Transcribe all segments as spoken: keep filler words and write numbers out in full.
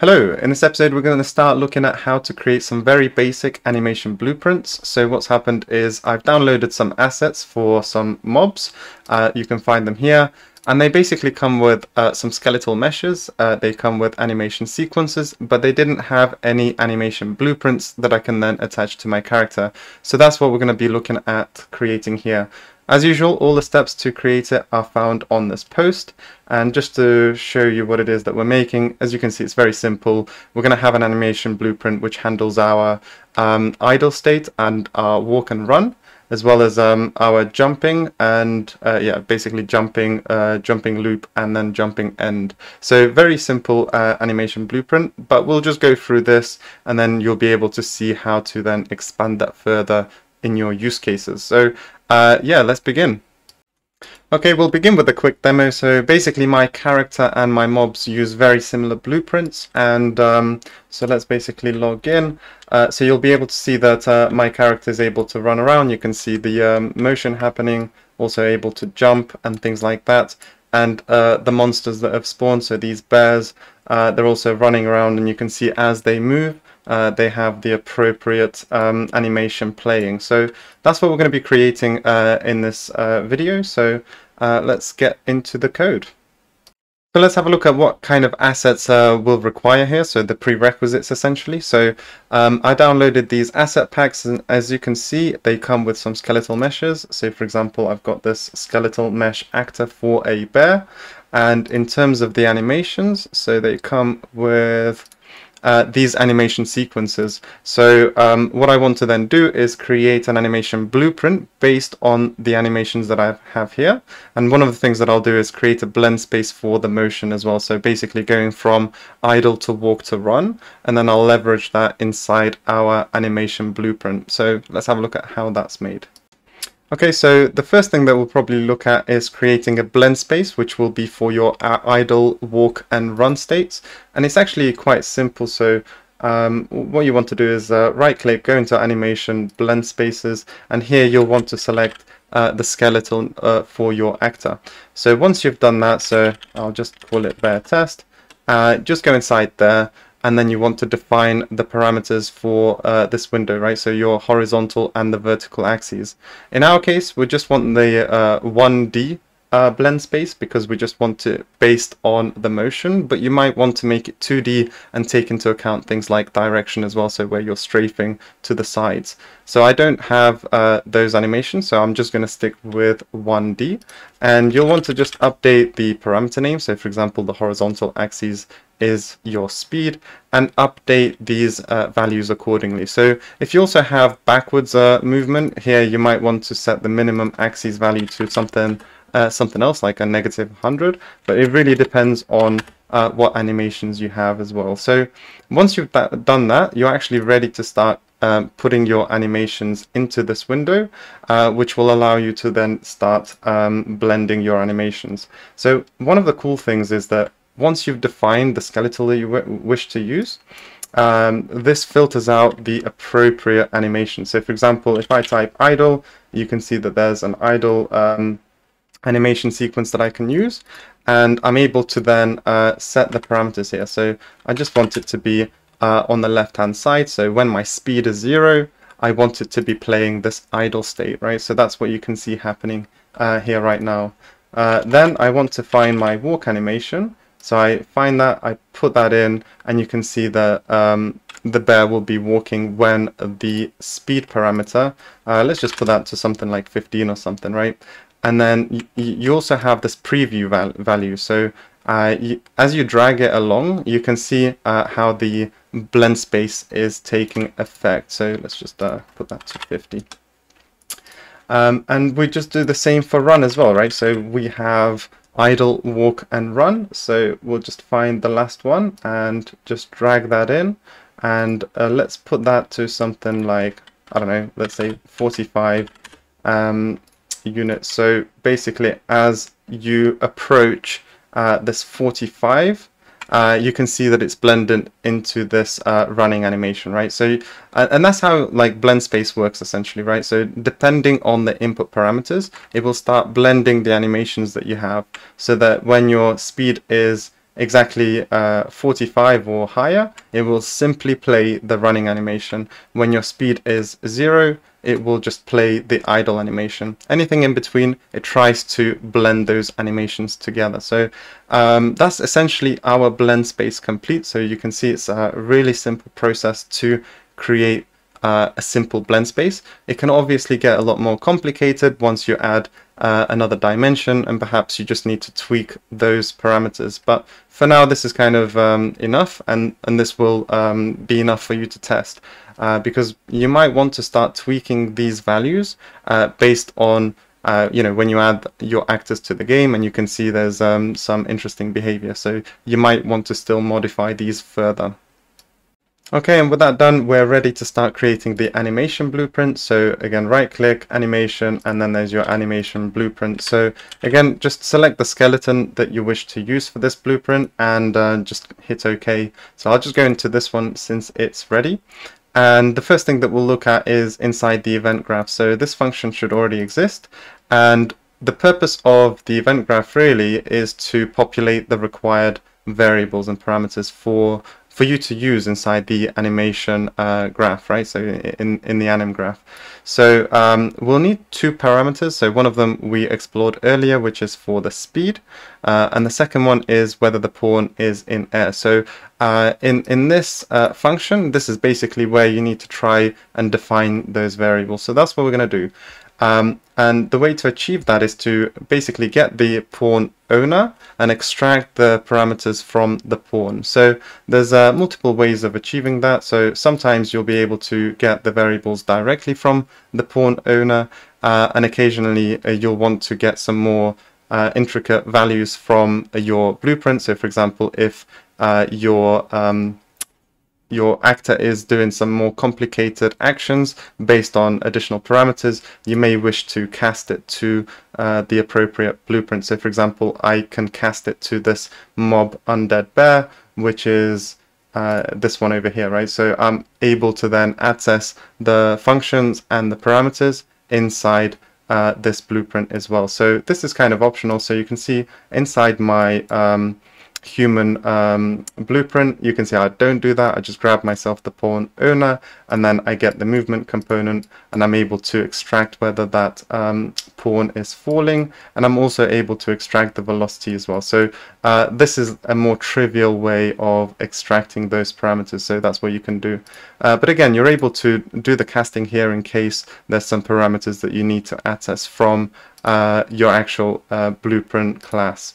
Hello, in this episode we're going to start looking at how to create some very basic animation blueprints. So what's happened is I've downloaded some assets for some mobs, uh, you can find them here, and they basically come with uh, some skeletal meshes, uh, they come with animation sequences, but they didn't have any animation blueprints that I can then attach to my character. So that's what we're going to be looking at creating here. As usual, all the steps to create it are found on this post. And just to show you what it is that we're making, as you can see, it's very simple. We're going to have an animation blueprint which handles our um, idle state and our walk and run, as well as um, our jumping and uh, yeah, basically jumping, uh, jumping loop, and then jumping end. So very simple uh, animation blueprint, but we'll just go through this and then you'll be able to see how to then expand that further in your use cases. So uh, yeah, let's begin. Okay, we'll begin with a quick demo. So basically my character and my mobs use very similar blueprints, and um, so let's basically log in. Uh, so you'll be able to see that uh, my character is able to run around. You can see the um, motion happening, also able to jump and things like that, and uh, the monsters that have spawned, so these bears, uh, they're also running around, and you can see as they move, Uh, they have the appropriate um, animation playing. So that's what we're going to be creating uh, in this uh, video. So uh, let's get into the code. So let's have a look at what kind of assets uh, we'll require here. So the prerequisites essentially. So um, I downloaded these asset packs, and as you can see, they come with some skeletal meshes. So for example, I've got this skeletal mesh actor for a bear. And in terms of the animations, so they come with Uh, these animation sequences. So um, what I want to then do is create an animation blueprint based on the animations that I have here, and one of the things that I'll do is create a blend space for the motion as well, so basically going from idle to walk to run, and then I'll leverage that inside our animation blueprint. So let's have a look at how that's made. Okay, so the first thing that we'll probably look at is creating a blend space, which will be for your idle, walk and run states. And it's actually quite simple. So um, what you want to do is uh, right click, go into animation, blend spaces, and here you'll want to select uh, the skeleton uh, for your actor. So once you've done that, so I'll just call it bear test, uh, just go inside there. And then you want to define the parameters for uh, this window, right? So your horizontal and the vertical axes. In our case, we just want the uh, one D uh, blend space because we just want it based on the motion, but you might want to make it two D and take into account things like direction as well, so where you're strafing to the sides. So I don't have uh, those animations, so I'm just going to stick with one D. And you'll want to just update the parameter name. So for example, the horizontal axes is your speed, and update these uh, values accordingly. So if you also have backwards uh, movement here, you might want to set the minimum axis value to something uh, something else like a negative one hundred, but it really depends on uh, what animations you have as well. So once you've done that, you're actually ready to start Um, putting your animations into this window, uh, which will allow you to then start um, blending your animations. So one of the cool things is that once you've defined the skeletal that you wish to use, um, this filters out the appropriate animation. So for example, if I type idle, you can see that there's an idle um, animation sequence that I can use, and I'm able to then uh, set the parameters here. So I just want it to be Uh, on the left hand side, so when my speed is zero, I want it to be playing this idle state, right? So that's what you can see happening uh, here right now. Uh, then I want to find my walk animation, so I find that, I put that in, and you can see that um, the bear will be walking when the speed parameter, uh, let's just put that to something like fifteen or something, right? And then you also have this preview val value, so Uh, you, as you drag it along, you can see uh, how the blend space is taking effect. So let's just uh, put that to fifty. Um, and we just do the same for run as well, right? So we have idle, walk and run. So we'll just find the last one and just drag that in. And uh, let's put that to something like, I don't know, let's say forty-five um, units. So basically as you approach Uh, this forty-five, uh, you can see that it's blended into this uh, running animation, right? So, uh, and that's how like blend space works essentially, right? So depending on the input parameters, it will start blending the animations that you have, so that when your speed is exactly uh, forty-five or higher, it will simply play the running animation. When your speed is zero, it will just play the idle animation. Anything in between, it tries to blend those animations together. So um, that's essentially our blend space complete. So you can see it's a really simple process to create uh, a simple blend space. It can obviously get a lot more complicated once you add Uh, another dimension, and perhaps you just need to tweak those parameters. But for now, this is kind of um, enough, and, and this will um, be enough for you to test, uh, because you might want to start tweaking these values uh, based on, uh, you know, when you add your actors to the game, and you can see there's um, some interesting behavior. So you might want to still modify these further. Okay, and with that done, we're ready to start creating the animation blueprint. So again, right click, animation, and then there's your animation blueprint. So again, just select the skeleton that you wish to use for this blueprint and uh, just hit OK. So I'll just go into this one since it's ready. And the first thing that we'll look at is inside the event graph. So this function should already exist. And the purpose of the event graph really is to populate the required variables and parameters for for you to use inside the animation uh, graph, right? So in, in the anim graph. So um, we'll need two parameters. So one of them we explored earlier, which is for the speed. Uh, and the second one is whether the pawn is in air. So uh, in, in this uh, function, this is basically where you need to try and define those variables. So that's what we're gonna do. Um, and the way to achieve that is to basically get the pawn owner and extract the parameters from the pawn. So there's uh, multiple ways of achieving that. So sometimes you'll be able to get the variables directly from the pawn owner, uh, and occasionally uh, you'll want to get some more uh, intricate values from uh, your blueprint. So for example, if uh, your um, your actor is doing some more complicated actions based on additional parameters, you may wish to cast it to uh, the appropriate blueprint. So for example, I can cast it to this mob undead bear, which is uh, this one over here, right? So I'm able to then access the functions and the parameters inside uh, this blueprint as well. So this is kind of optional. So you can see inside my um, human um, blueprint, you can see I don't do that. I just grab myself the pawn owner, and then I get the movement component, and I'm able to extract whether that um, pawn is falling, and I'm also able to extract the velocity as well. So uh, this is a more trivial way of extracting those parameters, so that's what you can do. Uh, but again, you're able to do the casting here in case there's some parameters that you need to access from uh, your actual uh, blueprint class.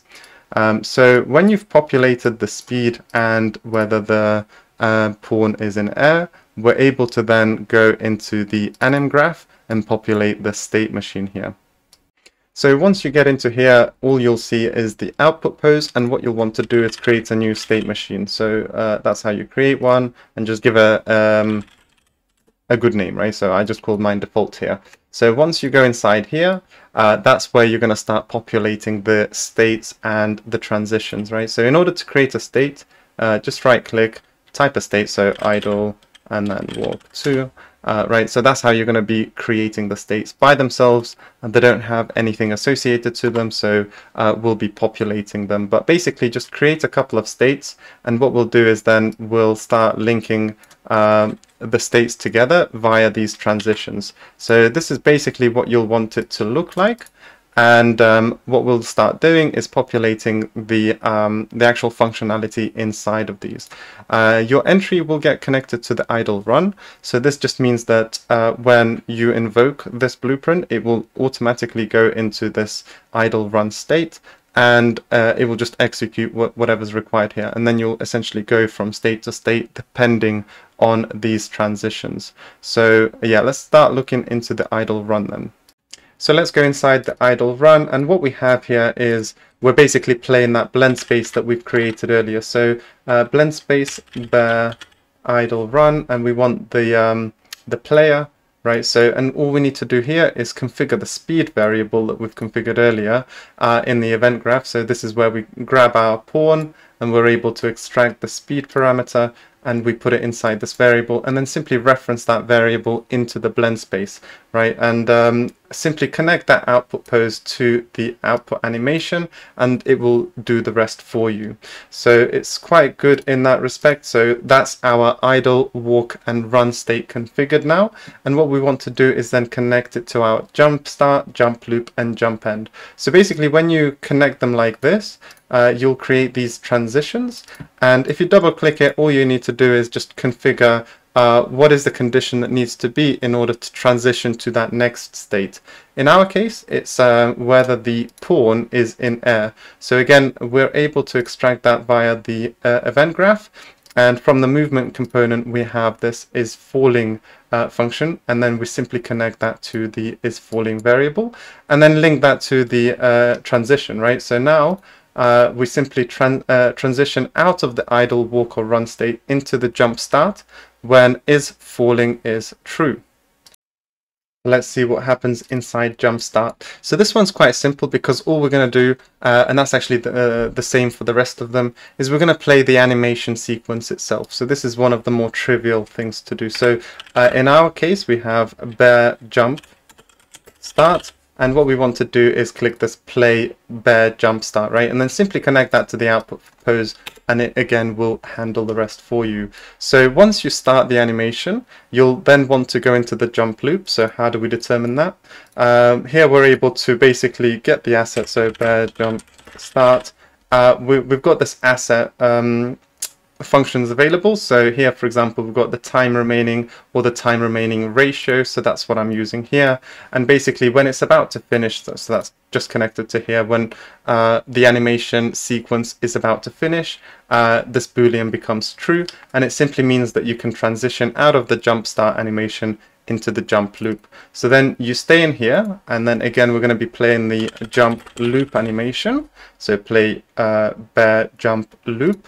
Um, so when you've populated the speed and whether the uh, pawn is in air, we're able to then go into the anim graph and populate the state machine here. So once you get into here, all you'll see is the output pose, and what you'll want to do is create a new state machine. So uh, that's how you create one, and just give a, um, a good name, right? So I just called mine default here. So once you go inside here, uh, that's where you're going to start populating the states and the transitions, right? So in order to create a state, uh, just right click, type a state, so idle, and then warp two, uh, right? So that's how you're going to be creating the states by themselves, and they don't have anything associated to them, so uh, we'll be populating them. But basically just create a couple of states, and what we'll do is then we'll start linking um, the states together via these transitions. So this is basically what you'll want it to look like, and um, what we'll start doing is populating the um, the actual functionality inside of these. Uh, your entry will get connected to the idle run, so this just means that uh, when you invoke this blueprint, it will automatically go into this idle run state, and uh, it will just execute what, whatever's required here, and then you'll essentially go from state to state depending on these transitions. So yeah, let's start looking into the idle run then. So let's go inside the idle run, and what we have here is we're basically playing that blend space that we've created earlier. So uh, blend space bear idle run, and we want the um, the player, right? So, and all we need to do here is configure the speed variable that we've configured earlier uh, in the event graph. So this is where we grab our pawn, and we're able to extract the speed parameter, and we put it inside this variable and then simply reference that variable into the blend space, right? And um, simply connect that output pose to the output animation and it will do the rest for you. So it's quite good in that respect. So that's our idle, walk and run state configured now. And what we want to do is then connect it to our jump start, jump loop and jump end. So basically when you connect them like this, Uh, you'll create these transitions, and if you double click it, all you need to do is just configure uh, what is the condition that needs to be in order to transition to that next state. In our case, it's uh, whether the pawn is in air. So again, we're able to extract that via the uh, event graph, and from the movement component we have this is falling uh, function, and then we simply connect that to the is falling variable and then link that to the uh, transition, right? So now Uh, we simply tran uh, transition out of the idle, walk or run state into the jump start when is falling is true. Let's see what happens inside jump start. So this one's quite simple because all we're going to do, uh, and that's actually the, uh, the same for the rest of them, is we're going to play the animation sequence itself. So this is one of the more trivial things to do. So uh, in our case, we have bear jump start. And what we want to do is click this play bear jump start, right? And then simply connect that to the output pose, and it again will handle the rest for you. So once you start the animation, you'll then want to go into the jump loop. So how do we determine that? Um, here we're able to basically get the asset. So bear jump start. Uh, we, we've got this asset um, functions available. So here, for example, we've got the time remaining or the time remaining ratio. So that's what I'm using here. And basically when it's about to finish, so that's just connected to here, when uh, the animation sequence is about to finish, uh, this Boolean becomes true. And it simply means that you can transition out of the jump start animation into the jump loop. So then you stay in here, and then again we're going to be playing the jump loop animation. So play uh, bear jump loop.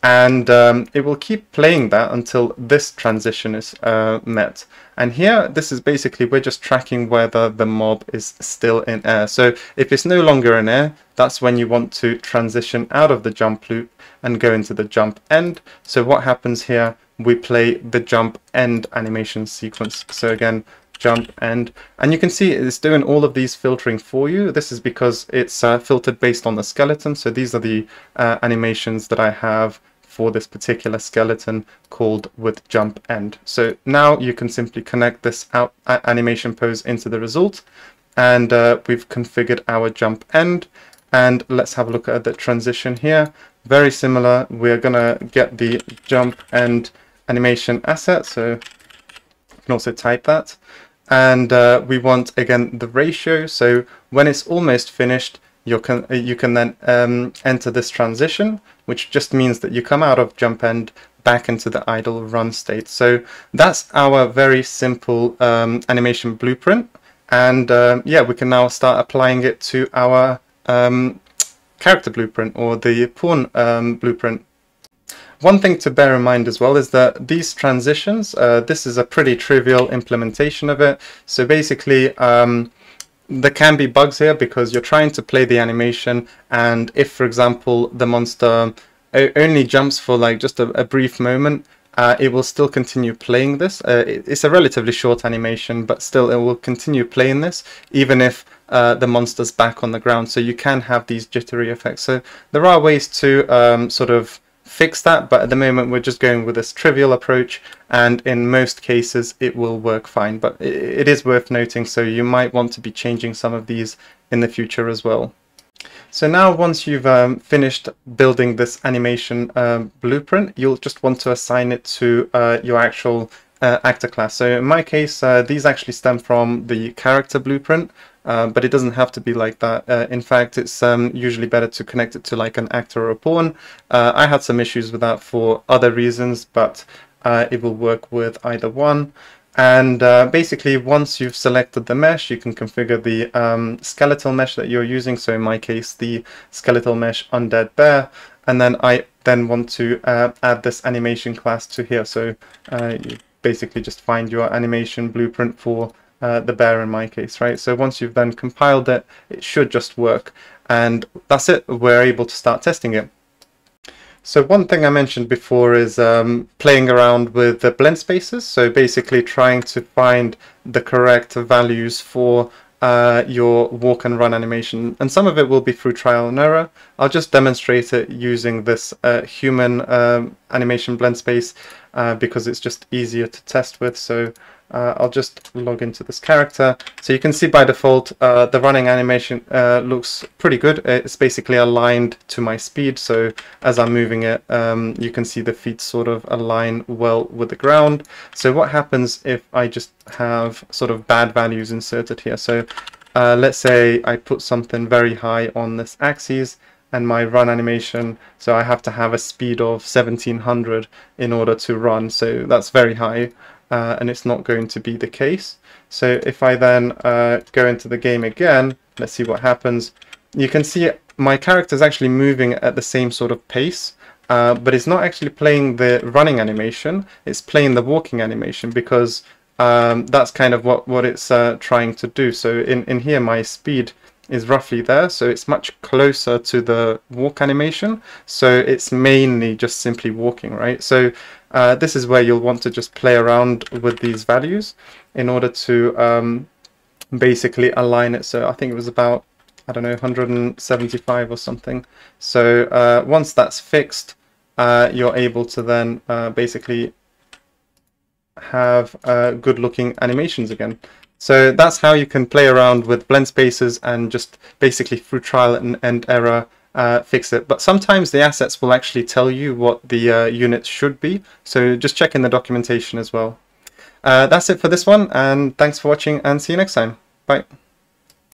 And um, it will keep playing that until this transition is uh, met. And here, this is basically, we're just tracking whether the mob is still in air. So if it's no longer in air, that's when you want to transition out of the jump loop and go into the jump end. So what happens here, we play the jump end animation sequence. So again, jump end, and you can see it's doing all of these filtering for you. This is because it's uh, filtered based on the skeleton. So these are the uh, animations that I have for this particular skeleton called with jump end. So now you can simply connect this out uh, animation pose into the result, and uh, we've configured our jump end. And let's have a look at the transition here. Very similar, we're gonna get the jump end animation asset. So you can also type that. And uh, we want, again, the ratio. So when it's almost finished, you can, you can then um, enter this transition, which just means that you come out of jump end back into the idle run state. So that's our very simple um, animation blueprint. And um, yeah, we can now start applying it to our um, character blueprint or the pawn um, blueprint. One thing to bear in mind as well is that these transitions, uh, this is a pretty trivial implementation of it. So basically, um, there can be bugs here because you're trying to play the animation, and if, for example, the monster only jumps for like just a, a brief moment, Uh, it will still continue playing this. Uh, it, it's a relatively short animation, but still it will continue playing this, even if uh, the monster's back on the ground. So you can have these jittery effects. So there are ways to um, sort of fix that, but at the moment we're just going with this trivial approach, and in most cases it will work fine. But it, it is worth noting, so you might want to be changing some of these in the future as well. So now once you've um, finished building this animation um, blueprint, you'll just want to assign it to uh, your actual uh, actor class. So in my case, uh, these actually stem from the character blueprint, uh, but it doesn't have to be like that. Uh, in fact, it's um, usually better to connect it to like an actor or a pawn. Uh, I had some issues with that for other reasons, but uh, it will work with either one. And uh, basically, once you've selected the mesh, you can configure the um, skeletal mesh that you're using. So in my case, the skeletal mesh undead bear. And then I then want to uh, add this animation class to here. So uh, you basically just find your animation blueprint for uh, the bear in my case, right? So once you've then compiled it, it should just work. And that's it. We're able to start testing it. So one thing I mentioned before is um, playing around with the blend spaces. So basically trying to find the correct values for uh, your walk and run animation. And some of it will be through trial and error. I'll just demonstrate it using this uh, human um, animation blend space uh, because it's just easier to test with. So uh, I'll just log into this character. So you can see by default, uh, the running animation uh, looks pretty good. It's basically aligned to my speed. So as I'm moving it, um, you can see the feet sort of align well with the ground. So what happens if I just have sort of bad values inserted here? So uh, let's say I put something very high on this axis and my run animation, so I have to have a speed of seventeen hundred in order to run, so that's very high, uh, and it's not going to be the case. So if I then uh, go into the game again, let's see what happens. You can see my character is actually moving at the same sort of pace, uh, but it's not actually playing the running animation, it's playing the walking animation, because um, that's kind of what, what it's uh, trying to do. So in, in here my speed is roughly there, so it's much closer to the walk animation, so it's mainly just simply walking, right? So uh, this is where you'll want to just play around with these values in order to um, basically align it. So I think it was about, I don't know, one hundred seventy-five or something. So uh, once that's fixed, uh, you're able to then uh, basically have uh, good looking animations again. So that's how you can play around with blend spaces and just basically through trial and, and error uh, fix it. But sometimes the assets will actually tell you what the uh, units should be. So just check in the documentation as well. Uh, that's it for this one, and thanks for watching, and see you next time. Bye.